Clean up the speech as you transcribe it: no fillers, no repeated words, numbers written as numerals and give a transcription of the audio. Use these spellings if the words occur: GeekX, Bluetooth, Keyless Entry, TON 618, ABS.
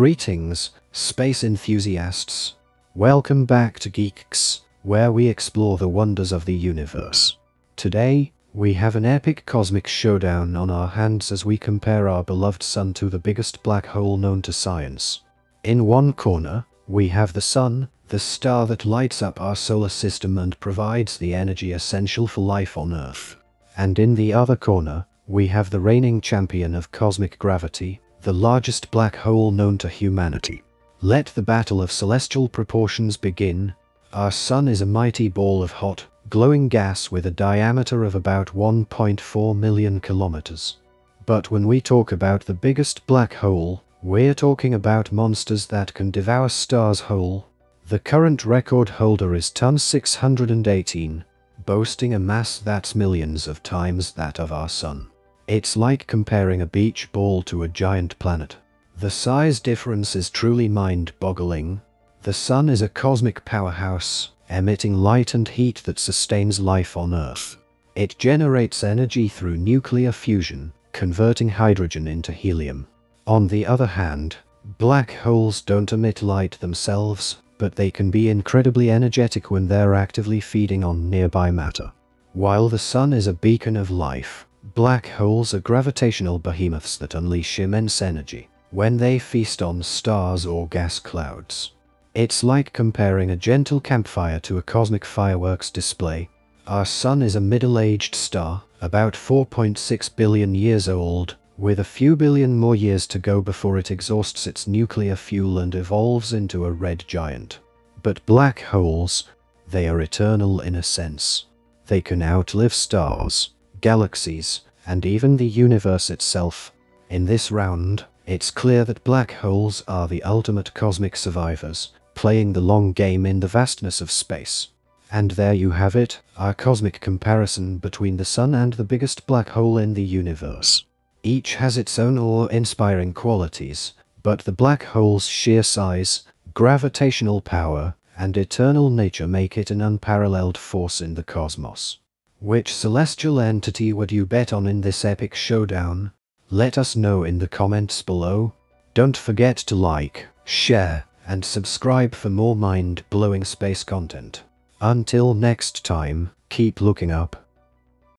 Greetings, space enthusiasts. Welcome back to GeekX, where we explore the wonders of the universe. Today, we have an epic cosmic showdown on our hands as we compare our beloved sun to the biggest black hole known to science. In one corner, we have the sun, the star that lights up our solar system and provides the energy essential for life on Earth. And in the other corner, we have the reigning champion of cosmic gravity, the largest black hole known to humanity. Let the battle of celestial proportions begin. Our sun is a mighty ball of hot, glowing gas with a diameter of about 1.4 million kilometers. But when we talk about the biggest black hole, we're talking about monsters that can devour stars whole. The current record holder is TON 618, boasting a mass that's millions of times that of our sun. It's like comparing a beach ball to a giant planet. The size difference is truly mind-boggling. The sun is a cosmic powerhouse, emitting light and heat that sustains life on Earth. It generates energy through nuclear fusion, converting hydrogen into helium. On the other hand, black holes don't emit light themselves, but they can be incredibly energetic when they're actively feeding on nearby matter. While the sun is a beacon of life, black holes are gravitational behemoths that unleash immense energy when they feast on stars or gas clouds. It's like comparing a gentle campfire to a cosmic fireworks display. Our sun is a middle-aged star, about 4.6 billion years old, with a few billion more years to go before it exhausts its nuclear fuel and evolves into a red giant. But black holes, they are eternal in a sense. They can outlive stars, galaxies, and even the universe itself. In this round, it's clear that black holes are the ultimate cosmic survivors, playing the long game in the vastness of space. And there you have it, our cosmic comparison between the sun and the biggest black hole in the universe. Each has its own awe-inspiring qualities, but the black hole's sheer size, gravitational power, and eternal nature make it an unparalleled force in the cosmos. Which celestial entity would you bet on in this epic showdown? Let us know in the comments below. Don't forget to like, share, and subscribe for more mind-blowing space content. Until next time, keep looking up.